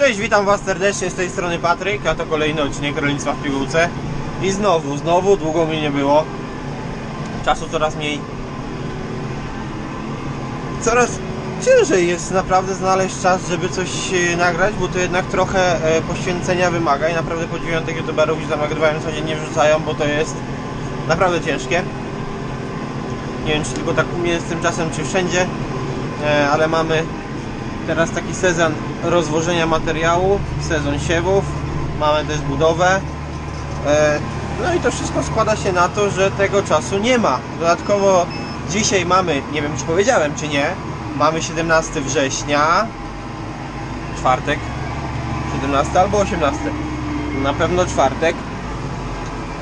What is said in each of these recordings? Cześć, witam Was serdecznie, z tej strony Patryk, a to kolejny odcinek Rolnictwa w Pigułce. I znowu, długo mi nie było. Czasu coraz mniej. Coraz ciężej jest naprawdę znaleźć czas, żeby coś nagrać, bo to jednak trochę poświęcenia wymaga i naprawdę podziwiam tych youtuberów, którzy tam nagrywają codziennie, wrzucają, bo to jest naprawdę ciężkie. Nie wiem, czy tylko tak u mnie z tym czasem, czy wszędzie, ale mamy teraz taki sezon rozwożenia materiału, sezon siewów, mamy też budowę. No i to wszystko składa się na to, że tego czasu nie ma. Dodatkowo dzisiaj mamy, nie wiem, czy powiedziałem, czy nie, mamy 17 września, czwartek, 17 albo 18, na pewno czwartek.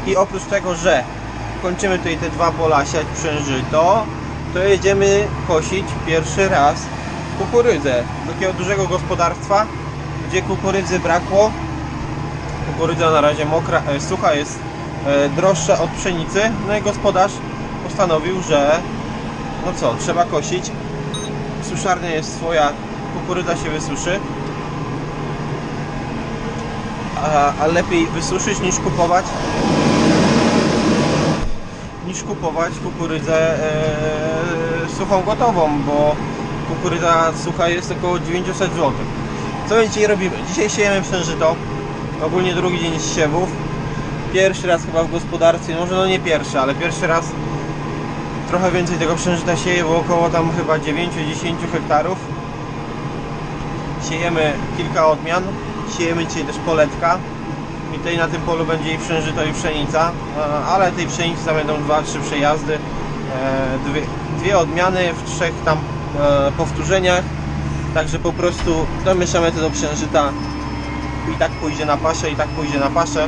I oprócz tego, że kończymy tutaj te dwa pola siać pszenżyto, to jedziemy kosić pierwszy raz kukurydzę. Takiego dużego gospodarstwa, gdzie kukurydzy brakło. Kukurydza na razie mokra, sucha jest droższa od pszenicy. No i gospodarz postanowił, że no co, trzeba kosić. Suszarnia jest swoja, kukurydza się wysuszy. A lepiej wysuszyć niż kupować. Kukurydzę suchą gotową, bo kukurydza sucha jest około 900 zł. Co my dzisiaj robimy? Dzisiaj siejemy pszenżyto. Ogólnie drugi dzień siewów. Pierwszy raz chyba w gospodarstwie, może no nie pierwszy, ale pierwszy raz trochę więcej tego pszenżyta sieje, bo około tam chyba 9-10 hektarów. Siejemy kilka odmian. Siejemy dzisiaj też poletka. I tutaj na tym polu będzie i pszenżyto, i pszenica, ale tej pszenicy tam będą 2-3 przejazdy, dwie odmiany w 3 tam powtórzeniach, także po prostu domieszamy to do pszenżyta i tak pójdzie na paszę,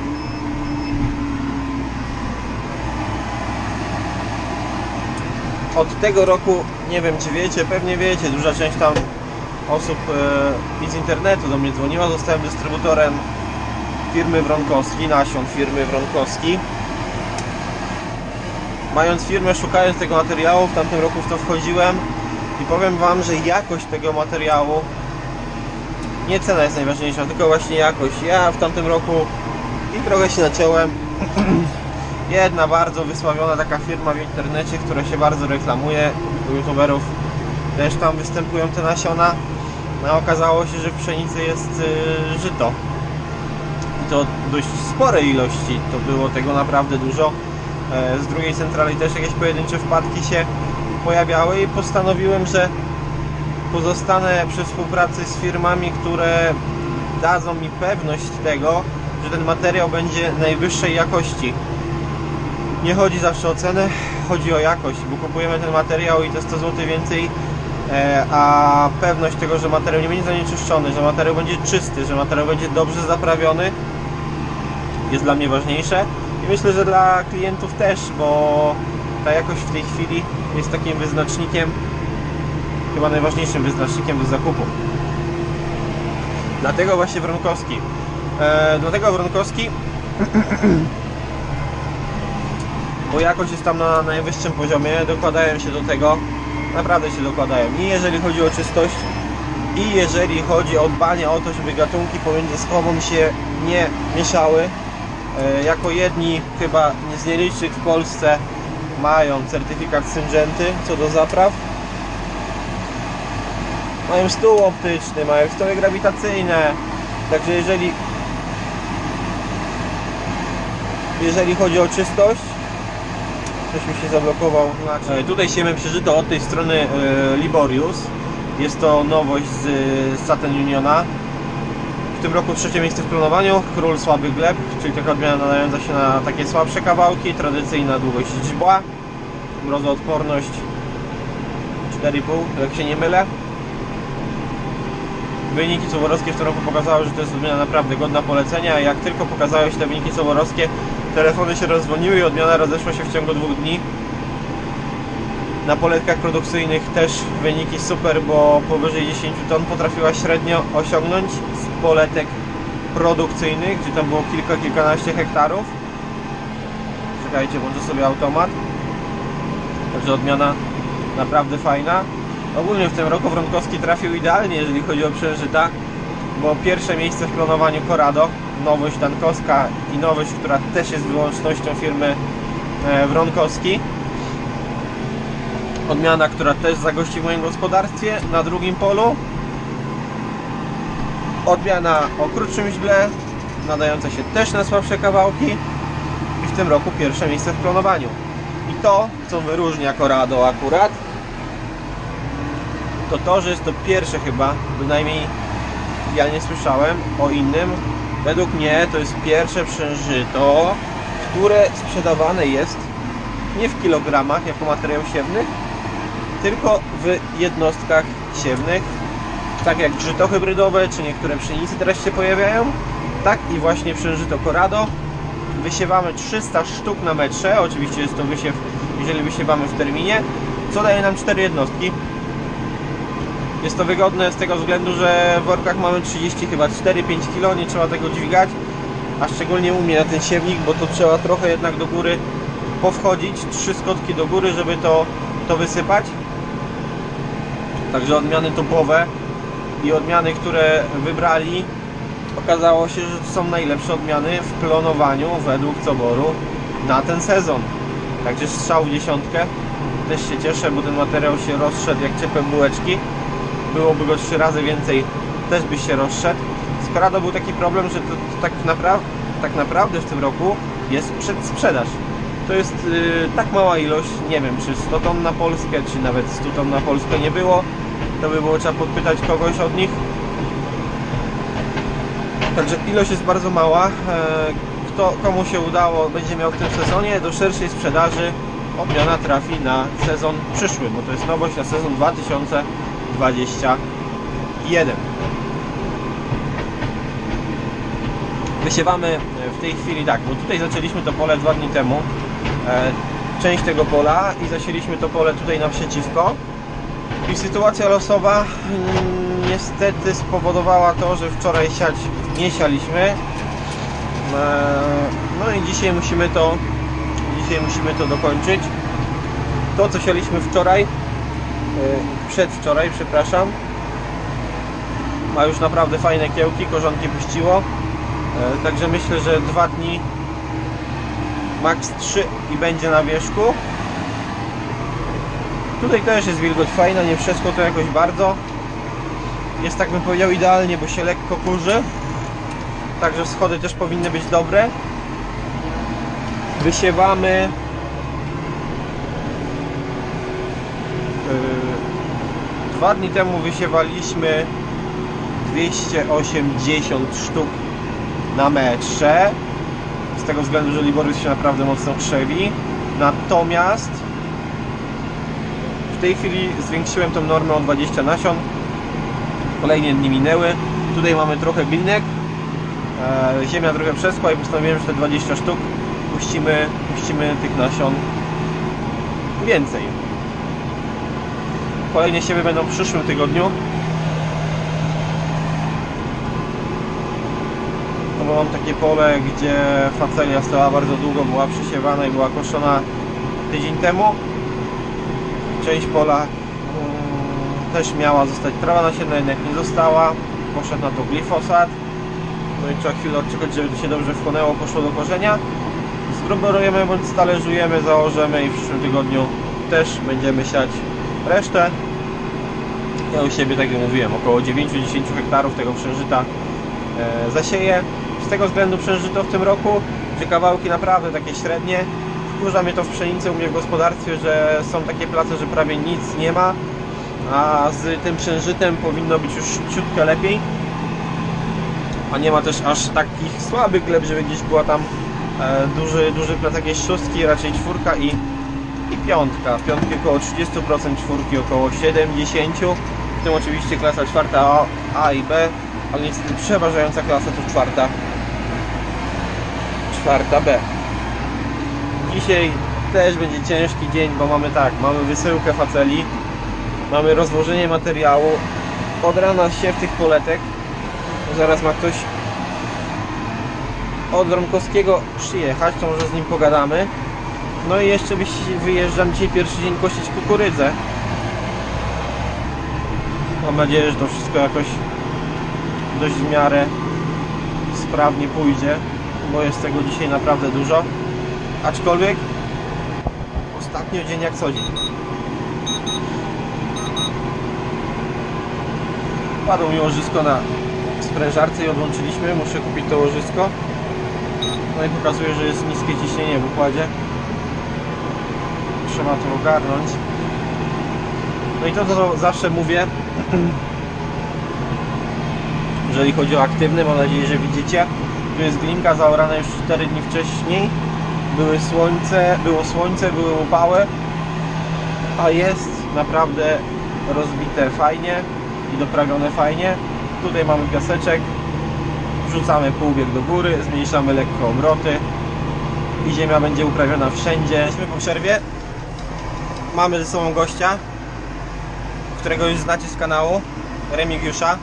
Od tego roku, nie wiem czy wiecie, pewnie wiecie, duża część tam osób z internetu do mnie dzwoniła, zostałem dystrybutorem firmy Wronkowski, nasion firmy Wronkowski. Mając firmę, szukając tego materiału, w tamtym roku w to wchodziłem i powiem Wam, że jakość tego materiału, nie cena jest najważniejsza, tylko właśnie jakość. Ja w tamtym roku i trochę się naciąłem. Jedna bardzo wysławiona taka firma w internecie, która się bardzo reklamuje, u youtuberów też tam występują te nasiona, a okazało się, że w pszenicy jest żyto. To dość spore ilości, to było tego naprawdę dużo. Z drugiej centrali też jakieś pojedyncze wpadki się pojawiały i postanowiłem, że pozostanę przy współpracy z firmami, które dadzą mi pewność tego, że ten materiał będzie najwyższej jakości. Nie chodzi zawsze o cenę, chodzi o jakość, bo kupujemy ten materiał i to 100 zł więcej, a pewność tego, że materiał nie będzie zanieczyszczony, że materiał będzie czysty, że materiał będzie dobrze zaprawiony, jest dla mnie ważniejsze i myślę, że dla klientów też, bo ta jakość w tej chwili jest takim wyznacznikiem, chyba najważniejszym wyznacznikiem do zakupu. Dlatego właśnie Wronkowski. Bo jakość jest tam na najwyższym poziomie, dokładają się do tego, naprawdę się dokładają. I jeżeli chodzi o czystość, i jeżeli chodzi o dbanie o to, żeby gatunki pomiędzy sobą się nie mieszały. Jako jedni chyba z nielicznych w Polsce mają certyfikat Syngenty co do zapraw. Mają stół optyczny, mają stoły grawitacyjne. Także jeżeli chodzi o czystość, ktoś mi się zablokował. Tutaj siejemy pszenżyto od tej strony Liborius. Jest to nowość z Saturn Uniona. W tym roku 3. miejsce w klonowaniu. Król słabych gleb, czyli taka odmiana nadająca się na takie słabsze kawałki. Tradycyjna długość dźbła. Mrozoodporność 4,5, jak się nie mylę. Wyniki coworowskie w tym roku pokazały, że to jest odmiana naprawdę godna polecenia. Jak tylko pokazały się te wyniki coworowskie, telefony się rozdzwoniły i odmiana rozeszła się w ciągu 2 dni. Na poletkach produkcyjnych też wyniki super, bo powyżej 10 ton potrafiła średnio osiągnąć z poletek produkcyjnych, gdzie tam było kilkanaście hektarów. Czekajcie, włączę sobie automat. Także odmiana naprawdę fajna. Ogólnie w tym roku Wronkowski trafił idealnie, jeżeli chodzi o pszenżyta. bo pierwsze miejsce w klonowaniu Corrado, nowość Dankowska i nowość, która też jest wyłącznością firmy Wronkowski. Odmiana, która też zagości w moim gospodarstwie na drugim polu. Odmiana o krótszym źle, nadająca się też na słabsze kawałki. I w tym roku pierwsze miejsce w klonowaniu. I to, co wyróżnia Corrado akurat, to to, że jest to pierwsze chyba, bynajmniej ja nie słyszałem o innym. Według mnie to jest pierwsze przężyto, które sprzedawane jest nie w kilogramach jako materiał siewny, tylko w jednostkach siewnych, tak jak grzyto hybrydowe czy niektóre pszenice teraz się pojawiają, tak i właśnie przężyto Corrado. Wysiewamy 300 sztuk na metrze, oczywiście jest to wysiew, jeżeli wysiewamy w terminie, co daje nam 4 jednostki. Jest to wygodne z tego względu, że w workach mamy 30 chyba 4-5 kg, nie trzeba tego dźwigać, a szczególnie u mnie na ten siewnik, bo to trzeba trochę jednak do góry powchodzić, 3 skotki do góry, żeby to wysypać. Także odmiany topowe i odmiany, które wybrali, okazało się, że to są najlepsze odmiany w klonowaniu według coboru na ten sezon. Także strzał w dziesiątkę, też się cieszę, bo ten materiał się rozszedł jak ciepłe bułeczki. Byłoby go 3 razy więcej, też by się rozszedł. Z Corrado był taki problem, że to tak naprawdę w tym roku jest przedsprzedaż. To jest tak mała ilość, nie wiem, czy 100 ton na Polskę, czy nawet 100 ton na Polskę nie było. To by było trzeba podpytać kogoś od nich. Także ilość jest bardzo mała. Komu się udało, będzie miał w tym sezonie. Do szerszej sprzedaży odmiana trafi na sezon przyszły, bo to jest nowość na sezon 2021. Wysiewamy w tej chwili tak, bo tutaj zaczęliśmy to pole 2 dni temu, część tego pola, i zasieliśmy to pole tutaj naprzeciwko. I sytuacja losowa niestety spowodowała to, że wczoraj siać nie sialiśmy. No i dzisiaj musimy to dokończyć. To, co sialiśmy wczoraj, przedwczoraj, przepraszam, ma już naprawdę fajne kiełki, korzonki puściło. Także myślę, że 2 dni, max 3 i będzie na wierzchu. Tutaj też jest wilgoć fajna, nie wszystko to jakoś bardzo. Jest, tak bym powiedział, idealnie, bo się lekko kurzy. Także schody też powinny być dobre. Wysiewamy dwa dni temu wysiewaliśmy 280 sztuk na metrze, z tego względu, że Liborius się naprawdę mocno krzewi. Natomiast w tej chwili zwiększyłem tą normę o 20 nasion. Kolejne dni minęły. Tutaj mamy trochę glinek, ziemia trochę przeschła i postanowiłem, że te 20 sztuk puścimy tych nasion więcej. Kolejne siewy będą w przyszłym tygodniu. To bo mam takie pole, gdzie facelia stała bardzo długo, była przesiewana i była koszona tydzień temu. Część pola też miała zostać trawa nasienna, jednak nie została. Poszedł na to glifosat. No i trzeba chwilę odczekać, żeby to się dobrze wchłonęło, poszło do korzenia. Zgroborujemy bądź stalerzujemy, założymy i w przyszłym tygodniu też będziemy siać resztę. Ja u siebie, tak jak mówiłem, około 9-10 hektarów tego przężyta zasieję. Z tego względu przężyto w tym roku, że kawałki naprawdę takie średnie. Wkurza mnie to w pszenicy u mnie w gospodarstwie, że są takie place, że prawie nic nie ma, a z tym przężytem powinno być już ciutkę lepiej. A nie ma też aż takich słabych gleb, żeby gdzieś była tam duży plac jakiejś szóstki, raczej czwórka i piątka. Piątki około 30%, czwórki około 70%, w tym oczywiście klasa czwarta A i B, ale niestety przeważająca klasa to czwarta B. Dzisiaj też będzie ciężki dzień, bo mamy tak, mamy wysyłkę faceli, mamy rozłożenie materiału, od rana siew tych poletek, zaraz ma ktoś od Wronkowskiego przyjechać, to może z nim pogadamy. No i jeszcze wyjeżdżam dzisiaj pierwszy dzień kosić kukurydzę. Mam nadzieję, że to wszystko jakoś dość w miarę sprawnie pójdzie, bo jest tego dzisiaj naprawdę dużo, aczkolwiek ostatnio dzień jak co dzień. Padło mi łożysko na sprężarce i odłączyliśmy, muszę kupić to łożysko. No i pokazuje, że jest niskie ciśnienie w układzie, trzeba to ogarnąć. No i to, co zawsze mówię, jeżeli chodzi o aktywny, mam nadzieję, że widzicie, tu jest glinka zaorana już 4 dni wcześniej, było słońce, były upały, a jest naprawdę rozbite fajnie i doprawione fajnie. Tutaj mamy piaseczek, wrzucamy półbieg do góry, zmniejszamy lekko obroty i ziemia będzie uprawiona wszędzie. Jesteśmy po przerwie, mamy ze sobą gościa, którego już znacie z kanału, Remigiusza.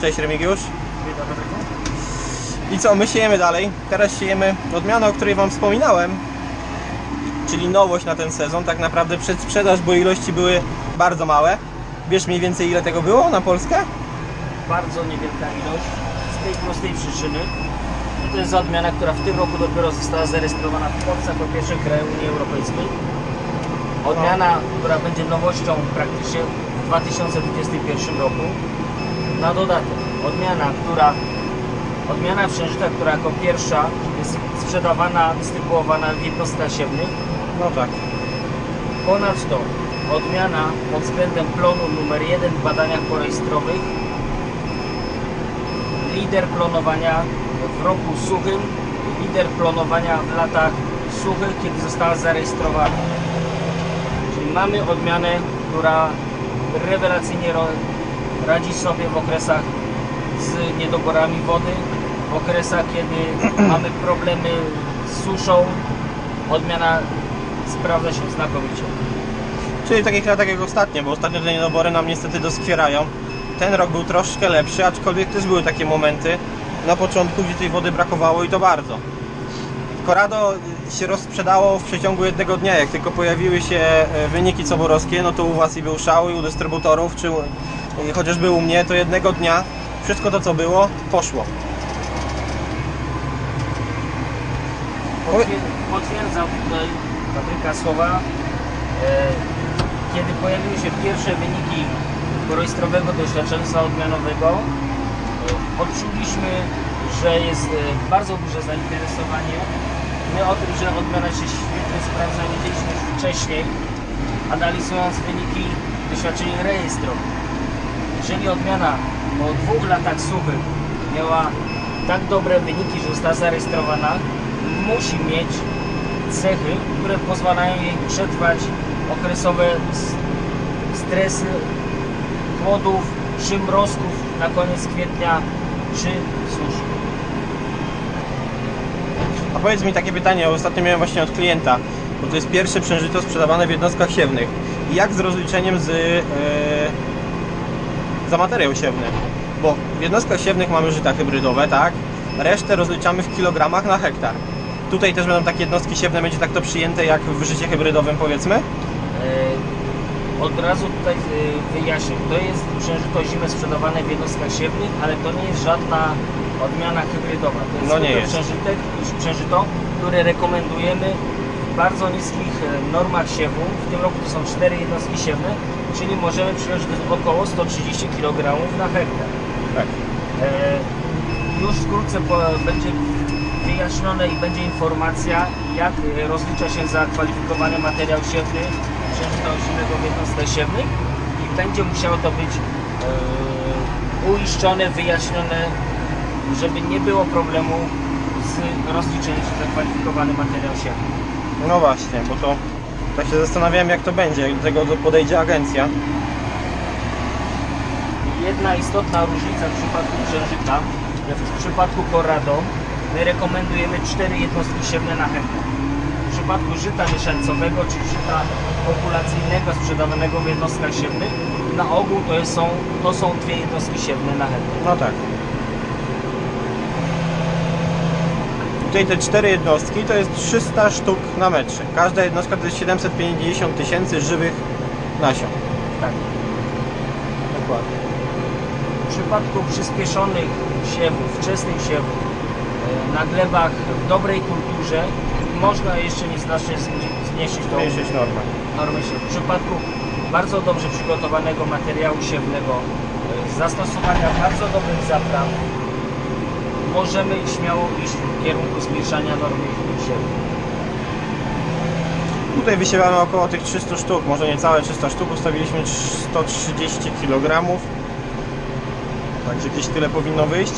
Cześć Remigiusz. Witam Patryku. I co, my siejemy dalej. Teraz siejemy odmianę, o której wam wspominałem, czyli nowość na ten sezon. Tak naprawdę przedsprzedaż, bo ilości były bardzo małe. Wiesz mniej więcej ile tego było na Polskę? Bardzo niewielka ilość, z tej prostej przyczyny. To jest odmiana, która w tym roku dopiero została zarejestrowana w Polsce jako pierwszy kraj Unii Europejskiej. Odmiana, która będzie nowością praktycznie w 2021 roku. Na dodatek, odmiana księżyca, która jako pierwsza jest sprzedawana, dystrybuowana w jednostasiewnych. No tak. Ponadto odmiana pod względem plonu numer 1 w badaniach porejstrowych. Lider plonowania w roku suchym, lider plonowania w latach suchych, kiedy została zarejestrowana. Czyli mamy odmianę, która rewelacyjnie radzi sobie w okresach z niedoborami wody, w okresach, kiedy mamy problemy z suszą. Odmiana sprawdza się znakomicie. Czyli w takich latach jak ostatnio, bo ostatnio te niedobory nam niestety doskwierają. Ten rok był troszkę lepszy, aczkolwiek też były takie momenty na początku, gdzie tej wody brakowało i to bardzo. Corrado się rozprzedało w przeciągu jednego dnia. Jak tylko pojawiły się wyniki coborowskie, no to u was i był szał, i u dystrybutorów, czy chociażby u mnie, to jednego dnia wszystko to, co było, poszło. Potwierdzam tutaj Patryka słowa. Kiedy pojawiły się pierwsze wyniki porojstrowego doświadczeństwa odmianowego, odczuliśmy, że jest bardzo duże zainteresowanie. My o tym, że odmiana się świetnie sprawdza, wiedzieliśmy już wcześniej, analizując wyniki doświadczeń rejestrowych. Jeżeli odmiana po 2 latach suchych miała tak dobre wyniki, że została zarejestrowana, musi mieć cechy, które pozwalają jej przetrwać okresowe stresy głodów czy mrozków na koniec kwietnia czy suszy. A powiedz mi takie pytanie, ostatnio miałem właśnie od klienta, bo to jest pierwsze księżyco sprzedawane w jednostkach siewnych. Jak z rozliczeniem za materiał siewny? Bo w jednostkach siewnych mamy żyta hybrydowe, tak? Resztę rozliczamy w kilogramach na hektar. Tutaj też będą takie jednostki siewne, będzie tak to przyjęte jak w życie hybrydowym, powiedzmy? Od razu tutaj wyjaśnię, to jest księżyco zimę sprzedawane w jednostkach siewnych, ale to nie jest żadna odmiana hybrydowa. To jest, no nie jest. Księżyto, które rekomendujemy w bardzo niskich normach siewu. W tym roku to są 4 jednostki siewne, czyli możemy przyjąć około 130 kg na hektar. Tak. Już wkrótce będzie wyjaśnione i będzie informacja, jak rozlicza się za kwalifikowany materiał siewny księżyca zimnego w jednostkach siewnych i będzie musiało to być uiszczone, wyjaśnione, żeby nie było problemu z rozliczeniem się za kwalifikowany materiał siewny. No właśnie, bo to tak się zastanawiałem, jak to będzie, jak do tego podejdzie agencja. Jedna istotna różnica w przypadku księżyca, w przypadku Corrado my rekomendujemy 4 jednostki siewne na hektar. W przypadku żyta mieszańcowego czy żyta populacyjnego sprzedawanego w jednostkach siewnych na ogół to są 2 jednostki siewne na hektar. No tak. Tutaj te 4 jednostki to jest 300 sztuk na metrze. Każda jednostka to jest 750 tysięcy żywych nasion. Tak. Dokładnie. przypadku przyspieszonych siewów, wczesnych siewów na glebach w dobrej kulturze można jeszcze nieznacznie zmniejszyć normę siewu. W przypadku bardzo dobrze przygotowanego materiału siewnego, zastosowania bardzo dobrych zapraw, możemy śmiało iść w kierunku zmniejszania normy siewu. Tutaj wysiewamy około tych 300 sztuk, może niecałe 300 sztuk, ustawiliśmy 130 kg. Także gdzieś tyle powinno wyjść.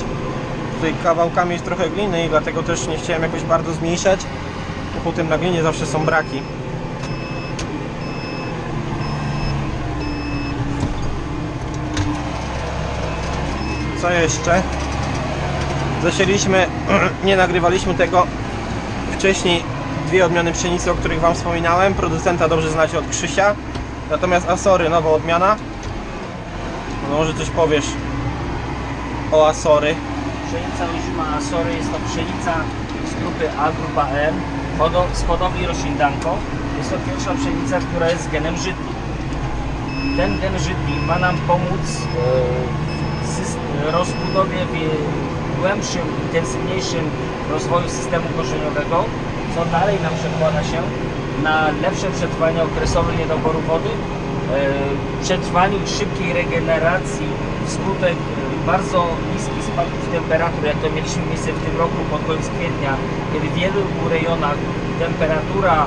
Tutaj kawałkami jest trochę gliny i dlatego też nie chciałem jakoś bardzo zmniejszać, bo potem na glinie zawsze są braki. Co jeszcze? Zasieliśmy, nie nagrywaliśmy tego wcześniej, dwie odmiany pszenicy, o których Wam wspominałem. Producenta dobrze znacie od Krzysia. Natomiast Asory, nowa odmiana. No, może coś powiesz o Asory. Pszenica rodzima Asory jest to pszenica z grupy A, grupa M, z hodowli roślin Danko. Jest to pierwsza pszenica, która jest z genem żytni. Ten gen żytni ma nam pomóc w rozbudowie, w głębszym, intensywniejszym rozwoju systemu korzeniowego, co dalej nam przekłada się na lepsze przetrwanie okresowe niedoboru wody, przetrwaniu szybkiej regeneracji wskutek bardzo niskich spadków temperatur, jak to mieliśmy miejsce w tym roku pod koniec kwietnia, kiedy w wielu rejonach temperatura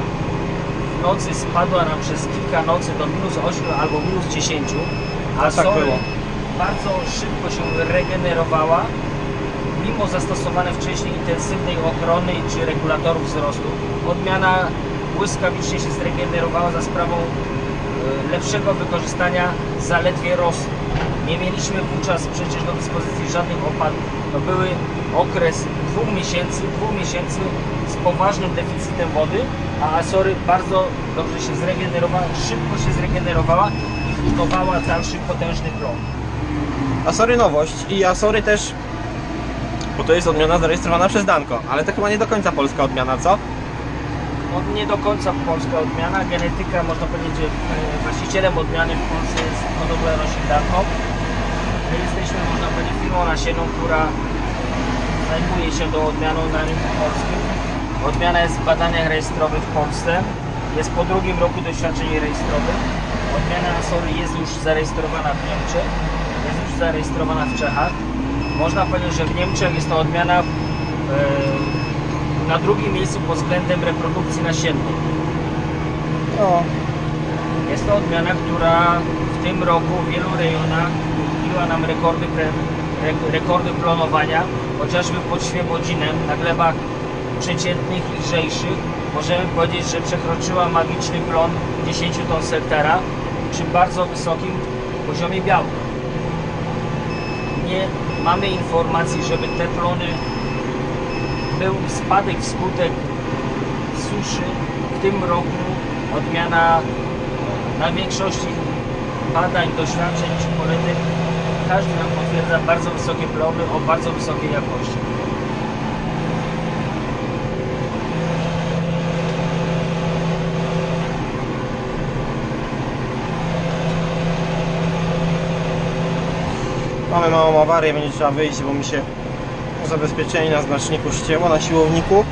w nocy spadła nam przez kilka nocy do -8 albo -10, a tak było. Bardzo szybko się regenerowała mimo zastosowanej wcześniej intensywnej ochrony czy regulatorów wzrostu. Odmiana błyskawicznie się zregenerowała za sprawą lepszego wykorzystania zaledwie rosy. Nie mieliśmy wówczas przecież do dyspozycji żadnych opadów. To były okres dwóch miesięcy z poważnym deficytem wody, a Asory bardzo dobrze się zregenerowała, szybko się zregenerowała i budowała dalszy potężny plon. Asory nowość i Asory też, bo to jest odmiana zarejestrowana przez Danko, ale to chyba nie do końca polska odmiana, co? No, nie do końca polska odmiana, genetyka, można powiedzieć, właścicielem odmiany w Polsce jest hodowla roślin Danko. My jesteśmy, można powiedzieć, firmą nasienną, która zajmuje się tą odmianą na rynku polskim. Odmiana jest w badaniach rejestrowych w Polsce, jest po drugim roku doświadczeń rejestrowych. Odmiana Asory jest już zarejestrowana w Niemczech, jest już zarejestrowana w Czechach. Można powiedzieć, że w Niemczech jest to odmiana na drugim miejscu pod względem reprodukcji nasiennej. No. Jest to odmiana, która w tym roku w wielu rejonach biła nam rekordy plonowania, chociażby pod Świebodzinem na glebach przeciętnych i lżejszych. Możemy powiedzieć, że przekroczyła magiczny plon 10 ton z hektara przy bardzo wysokim poziomie białka. Nie mamy informacji, żeby te plony był spadek wskutek suszy. W tym roku odmiana na większości badań, doświadczeń czy poletek każdy nam potwierdza bardzo wysokie plony o bardzo wysokiej jakości. Mamy małą awarię, będzie trzeba wyjść, bo mi się zabezpieczenie na znaczniku ścięło, na siłowniku.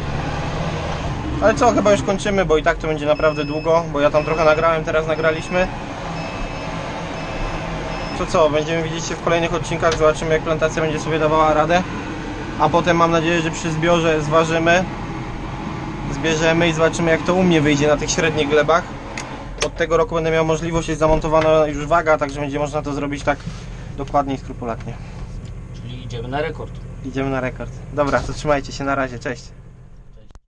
Ale co, chyba już kończymy, bo i tak to będzie naprawdę długo, bo ja tam trochę nagrałem, teraz nagraliśmy. To co, będziemy widzieć się w kolejnych odcinkach, zobaczymy jak plantacja będzie sobie dawała radę. A potem mam nadzieję, że przy zbiorze zbierzemy i zobaczymy jak to u mnie wyjdzie na tych średnich glebach. Od tego roku będę miał możliwość, jest zamontowana już waga, także będzie można to zrobić tak dokładnie i skrupulatnie. Czyli idziemy na rekord. Idziemy na rekord. Dobra, to trzymajcie się, na razie, cześć.